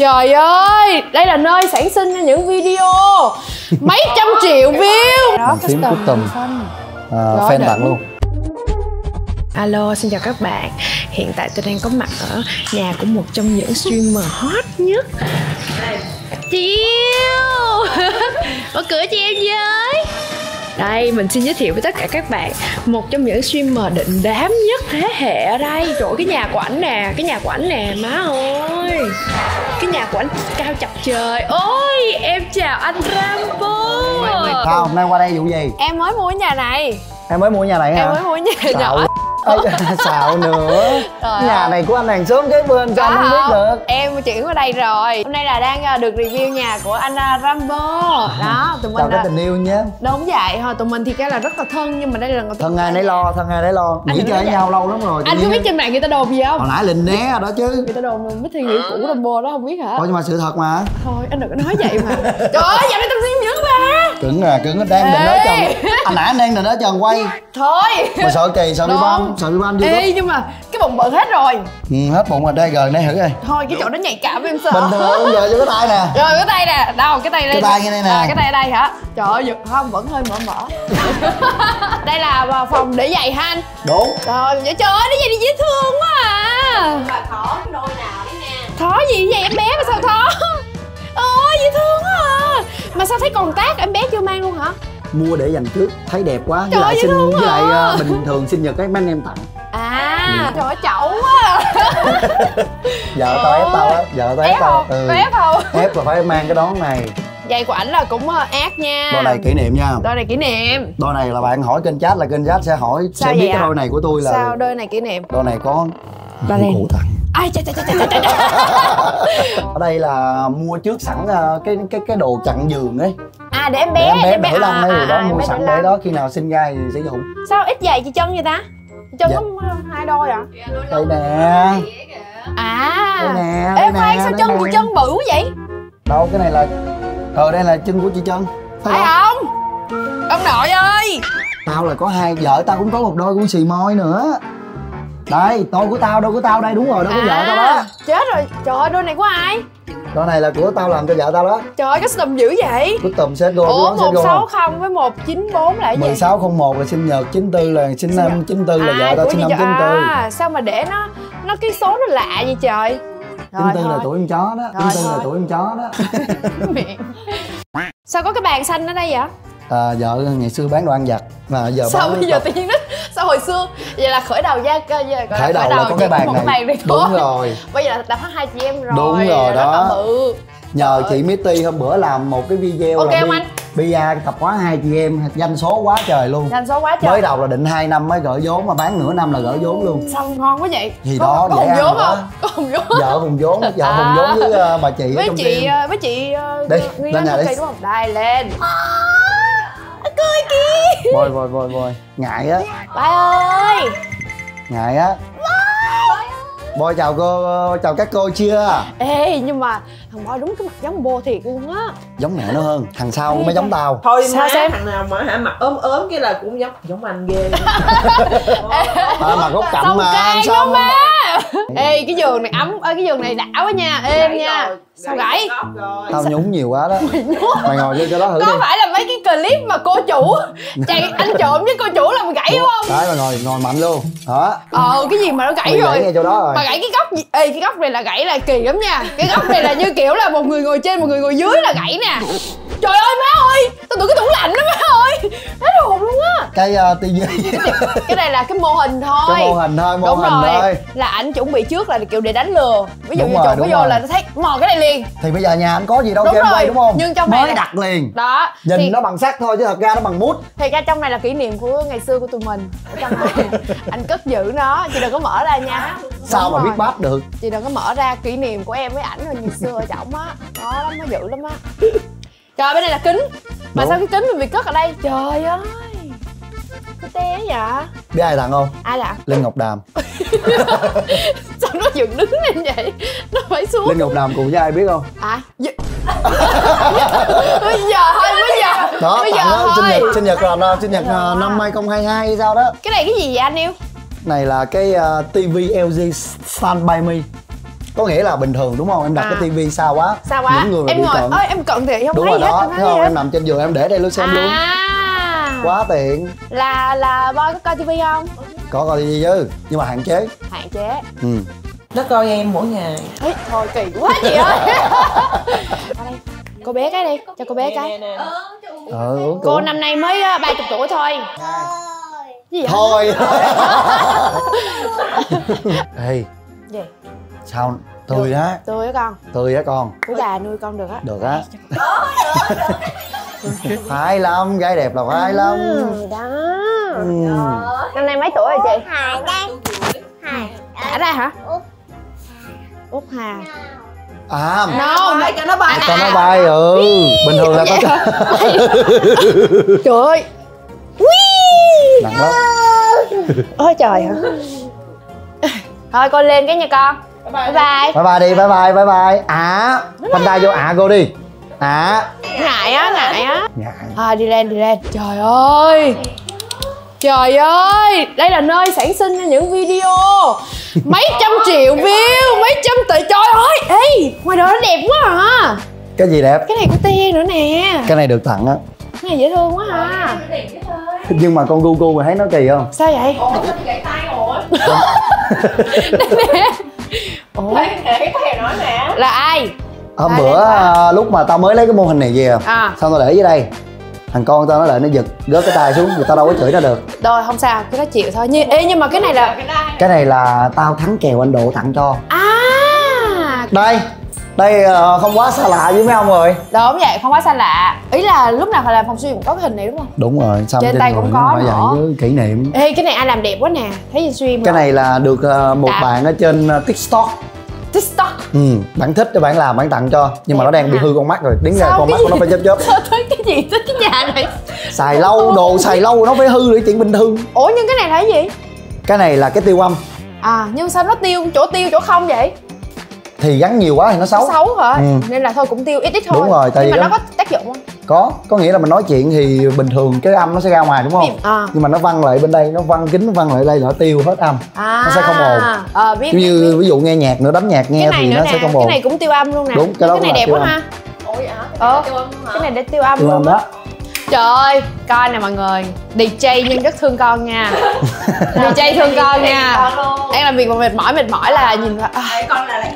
Trời ơi, đây là nơi sản sinh ra những video mấy trăm triệu view. Đó, phím custom, fan tặng luôn. Alo, xin chào các bạn. Hiện tại tôi đang có mặt ở nhà của một trong những streamer hot nhất. Chị yêu, mở cửa chị em với. Đây, mình xin giới thiệu với tất cả các bạn một trong những streamer định đám nhất thế hệ ở đây. Trời, cái nhà của ảnh nè, cái nhà của ảnh nè, má ơi. Cái nhà của ảnh cao chọc trời. Ôi, em chào anh Rambo. Sao hôm nay qua đây vụ gì? Em mới mua cái nhà này. Em mới mua nhà này hả? Em mới mua nhà nhỏ. Xạo nữa. Trời, nhà này của anh hàng xóm kế bên cho anh không biết được. Em chuyển qua đây rồi. Hôm nay là đang được review nhà của anh Rambo. Đó, tụi mình tình yêu nhé. Đúng vậy, hồi tụi mình thì cái là rất là thân, nhưng mà đây là lần thân ai nấy lo, thân ai nấy lo. Nghĩ chơi nhau lâu lắm rồi. Anh có biết trên mạng người ta đồn gì không? Hồi nãy Linh né đó chứ. Người ta đồn MisThy nghĩ cũ Rambo đó không biết hả? Thôi nhưng mà sự thật mà. Thôi anh đừng có nói vậy mà. Trời ơi, dạo này tao xíu dữ ba. Cứng à, cứng đang định nói chồng. Anh nãy anh đang định nói chồng quay. Thôi. Mà sợ kỳ sợ bị bom. Sợ ban đi. Ê, nhưng mà cái bụng bự hết rồi. Ừ, hết bụng rồi, đây gần đây thử coi. Thôi cái chỗ đó nhạy cảm em sợ. Bình thường giờ cho cái tay nè. Rồi cái tay nè, đâu cái tay lên. Cái tay như đây nè. À, cái tay ở đây hả? Trời ơi, giật không vẫn hơi mở. Đây là phòng để giày ha anh. Đúng. Rồi, trời ơi, nó vậy thì dễ thương quá à. Bà thỏ cái đôi nào đấy nè. Thỏ gì vậy em bé mà sao thỏ? Ôi dễ thương quá à. Mà sao thấy còn tác em bé chưa mang luôn hả? Mua để dành trước, thấy đẹp quá. Trời, với lại xin với lại bình thường sinh nhật các anh em tặng. À, trời ơi chậu quá. Vợ tao ép tao á, vợ tao ép tao. Ép không? Ép là phải mang cái đón này. Giày của ảnh là cũng ác nha. Đôi này kỷ niệm nha. Đôi này kỷ niệm. Đôi này là bạn hỏi kênh chat là kênh chat sẽ hỏi sao sẽ biết cái đôi này của tôi là. Sao đôi này kỷ niệm? Đôi này có cụ tặng. Ai trời, trời. Ở đây là mua trước sẵn cái đồ chặn giường ấy. À để em bé, để em bé lông hay gì đó mua sẵn để đó khi nào sinh ra thì sử dụng. Sao ít giày chị chân vậy ta? Chân dạ. Có hai đôi à? Đây nè. À. Ê khoan sao chân của chân bự vậy? Đâu cái này là đây là chân của chị Chân. Phải không? Ông nội ơi. Tao là có hai vợ, tao cũng có một đôi của xì môi nữa. Đây, đôi của tao đây đúng rồi, đôi của vợ tao đó. Chết rồi, trời ơi đôi này của ai? Đôi này là của tao làm cho vợ tao đó. Trời ơi, cái tùm dữ vậy? Cái tùm set gold. Ủa, 160 với 194 là cái gì? 1601 là sinh nhật, 94 là sinh năm, 94 là vợ tao sinh năm 94. À, sao mà để nó cái số nó lạ vậy trời? 94 là tuổi con chó đó, 94 là tuổi con chó đó. Sao có cái bàn xanh ở đây vậy? À, vợ ngày xưa bán đồ ăn vặt mà giờ sao bây giờ tự nhiên đó sao hồi xưa vậy là khởi đầu ra khởi đầu là có cái bàn này thôi. Đúng rồi, bây giờ đã phát hai chị em rồi. Đúng rồi đó, nhờ chị MisThy hôm bữa làm một cái video là bia Thầm Hóa hai chị em, doanh số quá trời luôn, doanh số quá trời. Mới đầu là định 2 năm mới gửi vốn mà bán nửa năm là gửi vốn luôn. Xong ngon quá vậy thì đó. Có hùng vốn không? Có hùng vốn, vợ hùng vốn, vợ hùng vốn với bà chị với chị đi lên nhà đi. Đây lên cười kì. Bôi ngại á. Bye ơi. Ngại á. Bôi chào cô, chào các cô chia. Ê nhưng mà thằng Bôi đúng cái mặt giống Bô thiệt luôn á. Giống mẹ nó hơn, thằng sau mới giống tao. Thôi sao xem thằng nào mà mặt ốm cái là cũng giống anh ghê. Mà gốc cạnh mà xong. Ê cái giường này ấm, cái giường này đã quá nha, êm nha. Rồi. Sao gãy? Tao nhúng nhiều quá đó. Mày ngồi vô cho đó thử. Có đi. Phải là mấy cái clip mà cô chủ chạy anh trộm với cô chủ làm gãy đúng không? Đấy mà ngồi mạnh luôn. Đó. Cái gì mà nó gãy rồi. Gãy ngay chỗ đó rồi. Mà gãy cái góc gì? Ê cái góc này là gãy là kỳ lắm nha. Cái góc này là như kiểu là một người ngồi trên, một người ngồi dưới là gãy nè. Trời ơi má ơi, tao tưởng cái tủ lạnh đó má ơi. Hết hồn luôn á. Cái tivi. Cái này là cái mô hình thôi. Cái mô hình thôi, mô đúng hình rồi. Thôi. Là ảnh chuẩn bị trước là kiểu để đánh lừa. Ví dụ như trộm có vô là nó thấy mò cái này liền. Thì bây giờ nhà anh có gì đâu cho em quay đúng không? Nhưng trong mới này đặt liền. Đó. Nhìn thì nó bằng sắt thôi chứ thật ra nó bằng mút. Thì ra trong này là kỷ niệm của ngày xưa của tụi mình. Ở trong này anh cất giữ nó, chị đừng có mở ra nha. Sao đúng mà rồi. Biết bát được. Chị đừng có mở ra kỷ niệm của em với ảnh hồi ngày xưa ở chổng á. Đó lắm, nó dữ lắm á. Trời bên này là kính. Mà đúng. Sao cái kính mình bị cất ở đây? Trời ơi. Có té vậy? Biết ai tặng không? Ai tặng? Linh Ngọc Đàm. Sao nó dựng đứng lên vậy? Nó phải xuống. Linh Ngọc Đàm cùng với ai biết không? À bây giờ thôi. Đó, bây giờ thôi. Sinh nhật rồi, sinh nhật năm 2022 hay sao đó. Cái này cái gì vậy anh yêu? Này là cái TV LG Stand By Me. Có nghĩa là bình thường đúng không? Em đặt cái tivi xa quá. Xa quá. Những người em ngồi, cận. Ơi em cận thì không đúng thấy rồi hết, đó. Không thấy không? Hết. Em nằm trên giường em để đây luôn xem luôn. Quá tiện. Là Boy có coi tivi không? Có coi tivi chứ, nhưng mà hạn chế. Hạn chế. Ừ. Nó coi em mỗi ngày. Ê, thôi kỳ quá chị ơi. Cô bé cái đi, cho cô bé cái. Cô năm nay mới 30 tuổi thôi. Gì vậy? Thôi. Ê. Gì? Sao tươi á? Tươi á con. Tươi á con. Của gà nuôi con được á. Được á. Phải lắm, gái đẹp là phải lắm. Đó. Năm nay mấy tuổi rồi chị? Ở đây hả? Út Hà. À, no, bay cho nó bay. Cho nó bay bình thường là có. Trời ơi. Nặng lắm. Ôi trời hả? Thôi con lên cái nha con. Bye bye. Bye bye đi, bye bye, bye bye. À, phanh tay vô cô đi. À. Ngại á, ngại á. Ngại. Thôi đi lên, đi lên. Trời ơi. Trời ơi, đây là nơi sản sinh ra những video mấy trăm triệu view, mấy trăm tỷ. Trời ơi, ê, ngoài đó nó đẹp quá hả? Cái gì đẹp? Cái này của Tia nữa nè. Cái này được tặng á. Cái này dễ thương quá à. Nhưng mà con Google mà thấy nó kỳ không? Sao vậy? Ủa, nó bị gãy tay rồi. Nè. Ủa? Thấy cái tay nó nè. Là ai? Hôm bữa lúc mà tao mới lấy cái mô hình này về xong tao để dưới đây. Thằng con tao nó lại nó giật, gớt cái tay xuống, người tao đâu có chửi nó được. Rồi không sao, cái đó chịu thôi. Ê, nhưng mà cái này là... Cái này là tao thắng kèo anh Độ tặng cho. À. Đây, đây không quá xa lạ với mấy ông rồi. Đúng vậy, không quá xa lạ. Ý là lúc nào phải làm phòng studio cũng có cái hình này đúng không? Đúng rồi, xong trên tay cũng có nữa. Kỷ niệm. Ê, cái này ai làm đẹp quá nè, thấy trên stream. Cái này là được một bạn ở trên TikTok. TikTok. Ừ, bạn thích cho bạn làm, bạn tặng cho. Nhưng mà nó đang bị hư con mắt rồi. Đến ngày con mắt của nó phải chớp chớp. Sao tới cái gì tới cái nhà này? Xài lâu, đồ xài lâu nó phải hư để chuyện bình thường. Ủa nhưng cái này là cái gì? Cái này là cái tiêu âm. À, nhưng sao nó tiêu chỗ không vậy? Thì gắn nhiều quá thì nó xấu. Nó xấu hả? Nên là thôi cũng tiêu ít ít thôi. Đúng rồi, tại vì nó có tác dụng không? Có nghĩa là mình nói chuyện thì bình thường cái âm nó sẽ ra ngoài đúng không? Nhưng mà nó văng lại bên đây, nó văng kính, nó văng lại đây là nó tiêu hết âm. Nó sẽ không ồn. Như ví dụ nghe nhạc nữa, đánh nhạc nghe thì nó sẽ không ồn. Cái này cũng tiêu âm luôn nè. Đúng, cái này đẹp quá ha. Cái này để tiêu âm luôn đó. Trời ơi, coi nè mọi người, DJ nhưng rất thương con nha. DJ thương con nha. Đang làm việc mà mệt mỏi là nhìn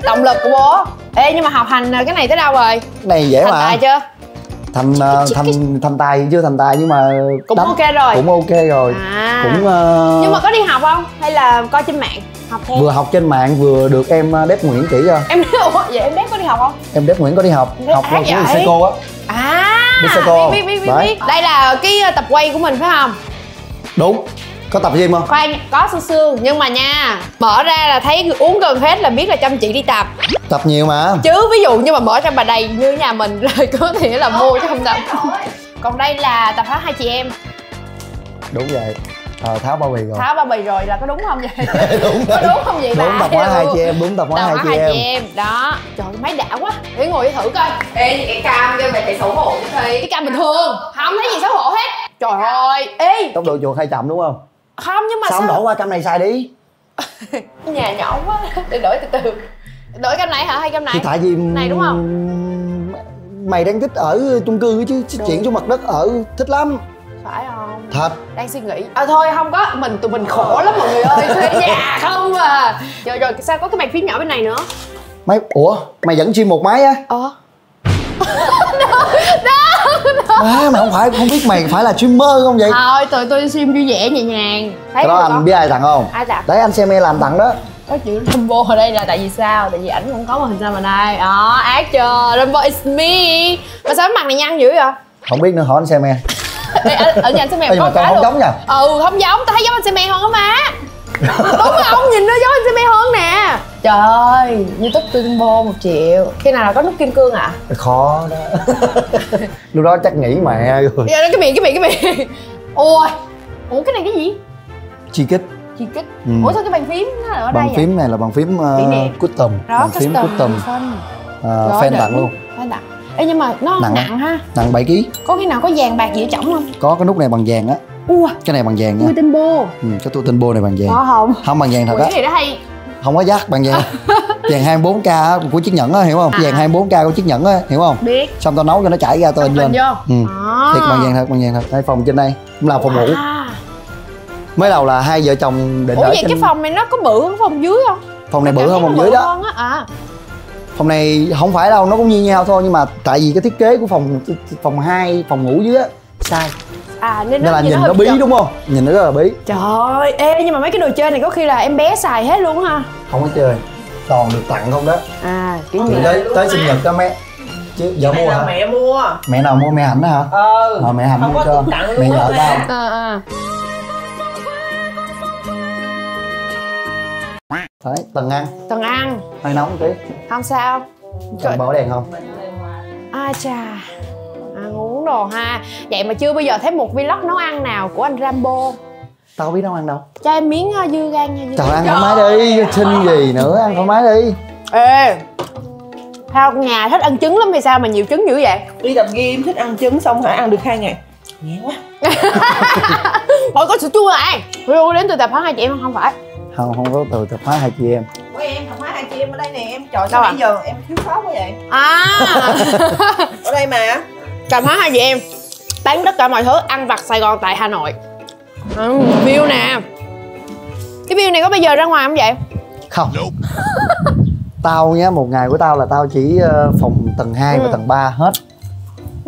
động lực của bố. Ê nhưng mà học hành cái này tới đâu rồi? Cái này dễ mà. Thành tài chưa? Thành tài chưa thành tài nhưng mà cũng ok rồi. Cũng ok rồi. Nhưng mà có đi học không? Hay là coi trên mạng? Học thêm. Vừa học trên mạng vừa được em Đếp Nguyễn chỉ cho. Em vậy em Đếp có đi học không? Em Đếp Nguyễn có đi học. Học là của thầy cô á. Biết. Đây là cái tập quay của mình phải không? Đúng. Có tập gym không? Khoan, có xương xương nhưng mà nha, mở ra là thấy uống gần hết là biết là chăm chỉ đi tập. Tập nhiều mà. Chứ ví dụ như mà mở ra bà đầy như nhà mình rồi có thể là mua chứ không tập. Còn đây là Thầm Hóa Hai Chị Em. Đúng vậy. Tháo bao bì rồi. Tháo bao bì rồi là có đúng không vậy? Đúng. Có đúng không vậy bà? Đúng Tập Hóa Hai Chị Em, đúng Tập Hóa Hai Chị Em. Đó. Trời ơi, máy đã quá. Để ngồi thử coi. Ê cái cam cho mày phải xấu hổ chứ thầy. Cái cam bình thường, không thấy gì xấu hổ hết. Trời ơi. Ê. Tốc độ chuột hay chậm đúng không? Không nhưng mà sao đổ qua cam này xài đi. Nhà nhỏ quá để đổi từ từ. Đổi cam này hả hay cam này? Thì tại vì này đúng không? Mày đang thích ở chung cư chứ chuyển xuống mặt đất ở thích lắm. Phải không? Thật. Đang suy nghĩ. Thôi không có, tụi mình khổ lắm mọi người ơi, thuê nhà không à. Rồi sao có cái bàn phím nhỏ bên này nữa? Mày ủa, mày vẫn chuyên một máy á? Má mà không biết mày phải là streamer không vậy? Thôi tôi stream vui vẻ nhẹ nhàng. Thấy đó anh biết ai tặng không? Ai tặng? Đấy anh xem em làm tặng đó. Có chữ Rambo ở đây là tại vì sao? Tại vì ảnh không có màn hình sao mà đây. Đó, ác chưa? Rambo is me. Mà sao mặt này nhăn dữ vậy? Không biết nữa, hỏi anh xem em. Ở nhà anh xem em có cái không giống nha. Không giống, tao thấy giống anh xem em hơn á má. Đúng không? Nhìn nó giống anh xem em hơn nè. Trời ơi, YouTube Turbo 1 triệu. Khi nào là có nút kim cương ạ? Khó đó. Lúc đó chắc nghỉ mẹ rồi. Cái miệng. Ôi. Ủa cái này cái gì? Chi kích. Ủa sao cái bàn phím nó ở đây? Bàn phím này là bàn phím custom. Bàn phím custom. Fan tặng luôn. Fan tặng. Ê nhưng mà nó nặng ha. Nặng 7 kg. Có khi nào có vàng bạc gì ở trỏng không? Có cái nút này bằng vàng á. Cái này bằng vàng nha. Tôi tinh bô. Cái tôi tinh bô này bằng vàng. Có không? Không bằng vàng thật á. Cái này đã hay. Không có giác bằng vàng. Vàng 24K của chiếc nhẫn á, hiểu không? Vàng 24K của chiếc nhẫn á, hiểu không? Biết. Xong tao nấu cho nó chảy ra tao in lên. Thiệt bằng vàng thật. Đây phòng trên đây cũng là phòng ngủ. Mới đầu là hai vợ chồng định ở vậy trên... Cái phòng này nó có bự hơn phòng dưới không? Phòng này bự hơn phòng dưới đó. Phòng này không phải đâu, nó cũng như nhau thôi, nhưng mà tại vì cái thiết kế của phòng 2, phòng ngủ dưới á sai. À, nên là nhìn nó bí đúng không? Nhìn nó rất là bí. Trời ơi, ê, nhưng mà mấy cái đồ chơi này có khi là em bé xài hết luôn ha. Không có chơi, toàn được tặng không đó. À, kiểu gì tới sinh nhật đó mẹ. Chứ giờ mua hả? Mẹ mua. Mẹ nào mua mẹ Hạnh đó hả? Ừ. Rồi mẹ Hạnh mua cho. Mẹ vợ tao. Đấy, Tần ăn hơi nóng tí. Không sao. Trời, bỏ đèn không? À chà, ăn uống đồ ha. Vậy mà chưa bao giờ thấy một vlog nấu ăn nào của anh Rambo. Tao biết nấu ăn đâu. Cho em miếng dưa gan nha. Trời, ăn thoải mái đi, xin gì nữa, ăn thoải mái đi. Ê, sao nhà thích ăn trứng lắm hay sao mà nhiều trứng dữ vậy? Đi tập gym thích ăn trứng xong hả, ăn được 2 ngày. Ngán quá. Mọi có sữa chua lại. Video đến từ Thầm Hóa Hai Chị Em không phải. Không có từ Thầm Hóa Hai Chị Em. Ủa em Thầm Hóa Hai Chị Em ở đây nè em. Trời sao bây giờ em thiếu sót quá vậy? À. Ở đây mà Thầm Hóa Hai Chị Em tán tất cả mọi thứ ăn vặt Sài Gòn tại Hà Nội. View nè. Cái view này có bây giờ ra ngoài không vậy? Không. Tao nhá, một ngày của tao là tao chỉ phòng tầng 2 và tầng 3 hết.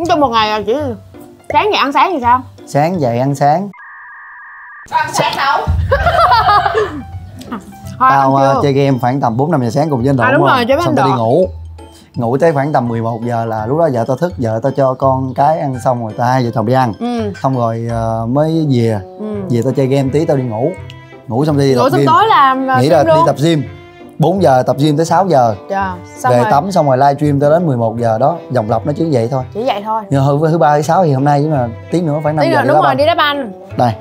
Trong một ngày là chỉ sáng dậy ăn sáng thì sao? Sáng dậy ăn sáng. Ăn sáng đâu? Tao chơi game khoảng tầm 4-5 giờ sáng cùng với anh Thuận. Đúng rồi, chơi với anh Thuận. Xong tao đi ngủ. Ngủ tới khoảng tầm 11 giờ là lúc đó vợ tao thức, vợ tao cho con cái ăn xong rồi tao hai vợ chồng đi ăn. Xong rồi mới về. Về tao chơi game tí tao đi ngủ. Ngủ xong đi tập gym. Tối làm nghỉ rồi đi tập gym. 4 giờ tập gym tới 6 giờ. Về tắm xong rồi live stream tới đến 11 giờ đó, vòng lặp nó chứ vậy thôi. Chỉ vậy thôi. Nhưng thứ 3 thứ 6 thì hôm nay chứ mà tí nữa phải 5 giờ đi đá banh. Đúng rồi, đi đá banh. Đây.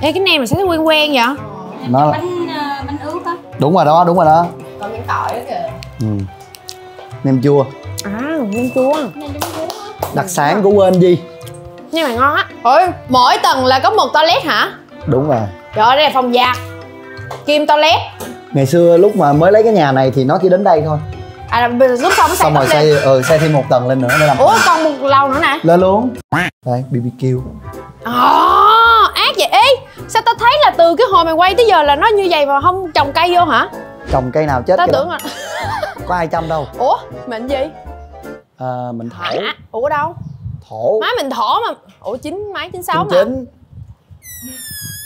Ê, cái nem mà sao thấy quen quen vậy? Nó bánh ướt á. Đúng rồi đó, đúng rồi đó. Còn miếng tỏi đó kìa. Nem chua. À, nem chua. Đặc sản của quên gì? Nhưng mà ngon á. Ôi, mỗi tầng là có một toilet hả? Đúng rồi. Trời ơi, đây là phòng giặt. Kim toilet. Ngày xưa lúc mà mới lấy cái nhà này thì nó chỉ đến đây thôi. À, lúc xong mới xây rồi xây, xây thêm một tầng lên nữa để làm. Ủa, còn một lầu nữa nè. Lên luôn. Đây, BBQ. Ác vậy. Ê, sao tao thấy là từ cái hồi mày quay tới giờ là nó như vậy mà không trồng cây vô hả? Trồng cây nào chết. Tao tưởng là có ai chăm đâu. Ủa, mệnh gì? Mình thổ. Ủa đâu? Thổ. Má mình thổ mà. Ủa, chín mấy 96 mà. 99.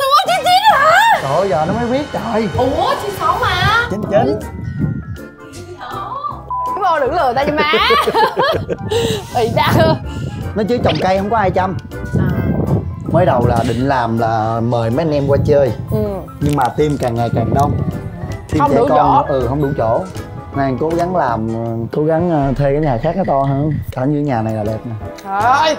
Tao có 99 hả? Trời ơi, giờ nó mới biết trời. Ủa, 96 mà. 99. Vô đừng lừa tao cho má. Ị đau. Nó chứ trồng cây không có ai chăm. Mới đầu là định làm là mời mấy anh em qua chơi. Nhưng mà team càng ngày càng đông. Team không đủ con, chỗ. Không đủ chỗ. Nàng cố gắng làm, cố gắng thuê cái nhà khác nó to hơn. Cả như nhà này là đẹp nè. Trời ơi,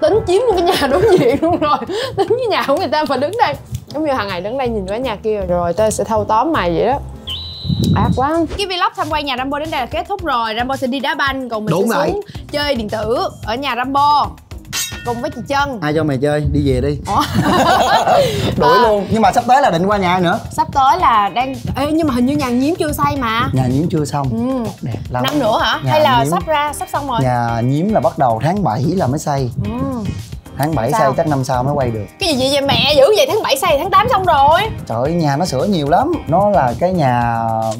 tính chiếm cái nhà đúng diện luôn rồi. Tính cái nhà của người ta mà đứng đây. Giống như hàng ngày đứng đây nhìn cái nhà kia. Rồi tao sẽ thâu tóm mày vậy đó. Ác quá. Cái vlog tham quan nhà Rambo đến đây là kết thúc rồi. Rambo sẽ đi đá banh, còn mình sẽ xuống chơi điện tử ở nhà Rambo cùng với chị Trân. Ai cho mày chơi? Đi về đi. Đuổi luôn. Nhưng mà sắp tới là định qua nhà ai nữa? Sắp tới là đang... Ê, nhưng mà hình như nhà Nhiếm chưa xây mà. Nhà Nhiếm chưa xong. Đẹp lắm. Năm nữa hả? Hay là sắp ra, sắp xong rồi? Nhà Nhiếm là bắt đầu tháng 7 là mới xây. Tháng 7 xây chắc năm sau mới quay được. Cái gì vậy mẹ, dữ vậy? Tháng 7 xây, tháng 8 xong rồi. Trời ơi, nhà nó sửa nhiều lắm. Nó là cái nhà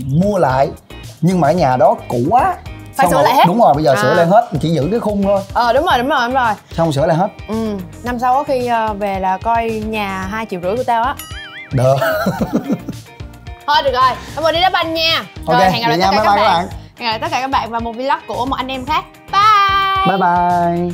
mua lại. Nhưng mà cái nhà đó cũ quá. Phải sửa lại hết. Đúng rồi, bây giờ sửa lại hết, chỉ giữ cái khung thôi. Đúng rồi. Xong sửa lại hết. Năm sau có khi về là coi nhà 2,5 triệu của tao á. Được. Thôi được rồi, tạm biệt, đi đá banh nha. Rồi, okay, hẹn gặp lại tất cả các bạn. Hẹn gặp lại tất cả các bạn và một vlog của một anh em khác. Bye. Bye bye.